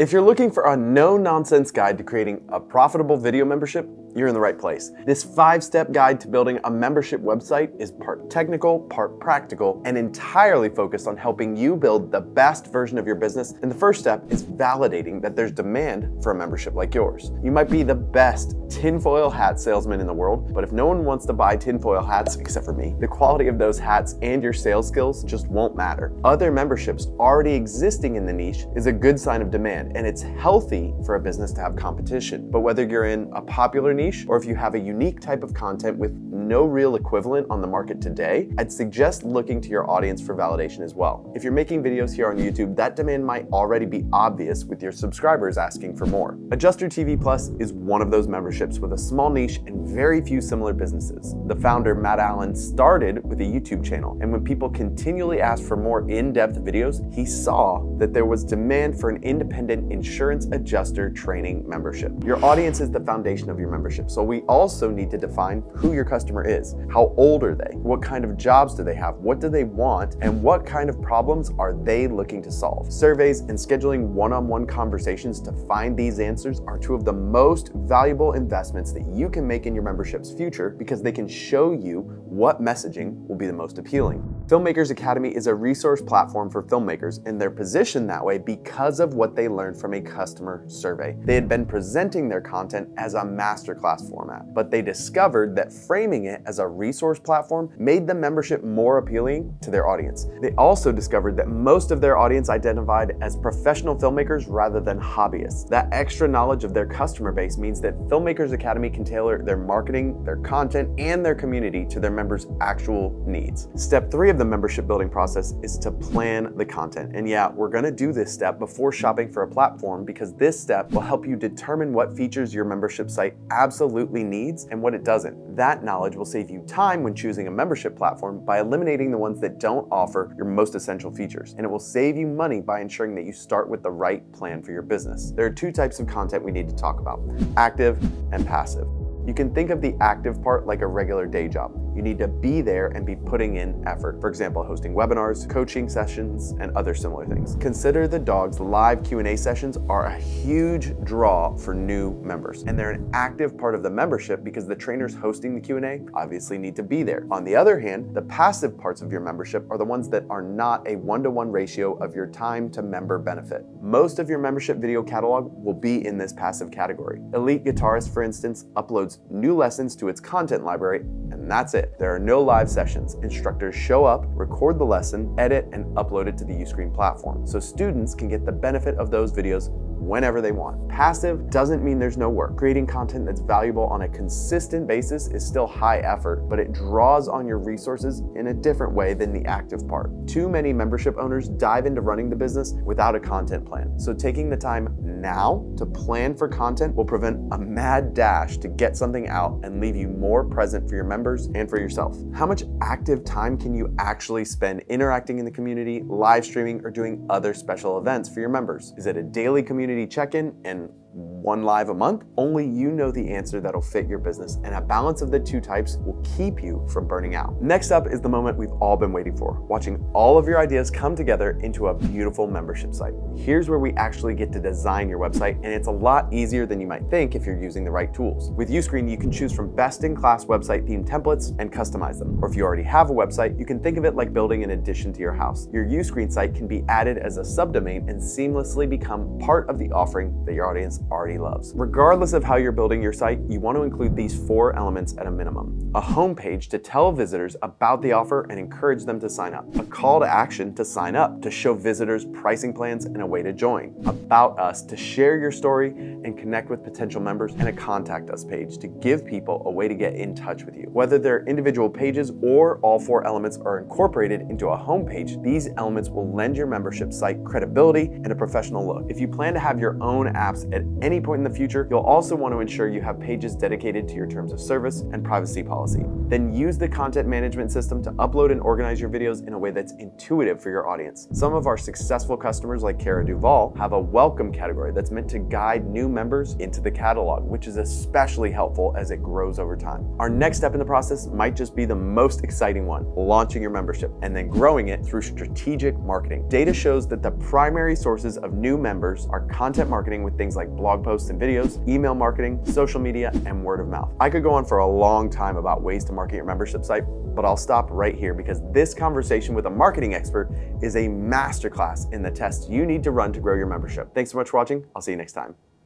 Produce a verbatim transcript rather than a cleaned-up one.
If you're looking for a no-nonsense guide to creating a profitable video membership, you're in the right place. This five-step guide to building a membership website is part technical, part practical, and entirely focused on helping you build the best version of your business. And the first step is validating that there's demand for a membership like yours. You might be the best tinfoil hat salesman in the world, but if no one wants to buy tinfoil hats except for me, the quality of those hats and your sales skills just won't matter. Other memberships already existing in the niche is a good sign of demand, and it's healthy for a business to have competition. But whether you're in a popular niche or if you have a unique type of content with no real equivalent on the market today, I'd suggest looking to your audience for validation as well. If you're making videos here on YouTube, that demand might already be obvious with your subscribers asking for more. Adjuster T V Plus is one of those memberships with a small niche and very few similar businesses. The founder, Matt Allen, started with a YouTube channel, and when people continually asked for more in-depth videos, he saw that there was demand for an independent insurance adjuster training membership. Your audience is the foundation of your membership, so we also need to define who your customer is. How old are they? What kind of jobs do they have? What do they want? And what kind of problems are they looking to solve? Surveys and scheduling one-on-one conversations to find these answers are two of the most valuable investments that you can make in your membership's future, because they can show you what messaging will be the most appealing. Filmmakers Academy is a resource platform for filmmakers, and they're positioned that way because of what they learned from a customer survey. They had been presenting their content as a masterclass format, but they discovered that framing it as a resource platform made the membership more appealing to their audience. They also discovered that most of their audience identified as professional filmmakers rather than hobbyists. That extra knowledge of their customer base means that Filmmakers Academy can tailor their marketing, their content, and their community to their members' actual needs. Step three of the membership building process is to plan the content. And yeah, we're gonna do this step before shopping for a platform, because this step will help you determine what features your membership site absolutely needs and what it doesn't. That knowledge will save you time when choosing a membership platform by eliminating the ones that don't offer your most essential features. And it will save you money by ensuring that you start with the right plan for your business. There are two types of content we need to talk about: active and passive. You can think of the active part like a regular day job. You need to be there and be putting in effort. For example, hosting webinars, coaching sessions, and other similar things. Consider the Dog's live Q and A sessions are a huge draw for new members, and they're an active part of the membership because the trainers hosting the Q and A obviously need to be there. On the other hand, the passive parts of your membership are the ones that are not a one-to-one ratio of your time to member benefit. Most of your membership video catalog will be in this passive category. Elite Guitarist, for instance, uploads new lessons to its content library, and that's it. There are no live sessions. Instructors show up, record the lesson, edit, and upload it to the Uscreen platform, so students can get the benefit of those videos whenever they want. Passive doesn't mean there's no work. Creating content that's valuable on a consistent basis is still high effort, but it draws on your resources in a different way than the active part. Too many membership owners dive into running the business without a content plan. So taking the time now to plan for content will prevent a mad dash to get something out and leave you more present for your members and for yourself. How much active time can you actually spend interacting in the community, live streaming, or doing other special events for your members? Is it a daily community check-in and one live a month? Only you know the answer that'll fit your business, and a balance of the two types will keep you from burning out. Next up is the moment we've all been waiting for: watching all of your ideas come together into a beautiful membership site. Here's where we actually get to design your website, and it's a lot easier than you might think if you're using the right tools. With Uscreen, you can choose from best-in-class website themed templates and customize them. Or if you already have a website, you can think of it like building an addition to your house. Your Uscreen site can be added as a subdomain and seamlessly become part of the offering that your audience already loves. Regardless of how you're building your site, you want to include these four elements at a minimum: a homepage to tell visitors about the offer and encourage them to sign up, a call to action to sign up to show visitors pricing plans and a way to join, about us to share your story and connect with potential members, and a contact us page to give people a way to get in touch with you. Whether they're individual pages or all four elements are incorporated into a homepage, these elements will lend your membership site credibility and a professional look. If you plan to have your own apps at any point in the future, you'll also want to ensure you have pages dedicated to your terms of service and privacy policy. Then use the content management system to upload and organize your videos in a way that's intuitive for your audience. Some of our successful customers like Cara Duvall have a welcome category that's meant to guide new members into the catalog, which is especially helpful as it grows over time. Our next step in the process might just be the most exciting one, launching your membership and then growing it through strategic marketing. Data shows that the primary sources of new members are content marketing with things like blog posts and videos, email marketing, social media, and word of mouth. I could go on for a long time about ways to market your membership site, but I'll stop right here because this conversation with a marketing expert is a masterclass in the tests you need to run to grow your membership. Thanks so much for watching. I'll see you next time.